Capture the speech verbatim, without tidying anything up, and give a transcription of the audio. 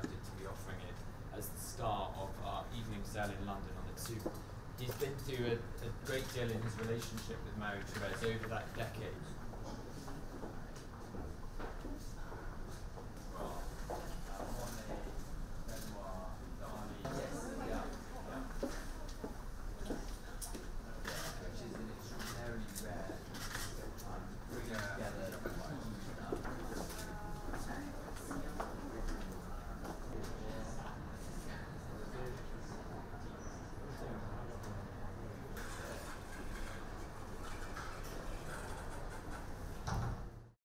excited to be offering it as the star of our evening sale in London on the Tube. He's been through a, a great deal in his relationship with Marie-Thérèse over that decade.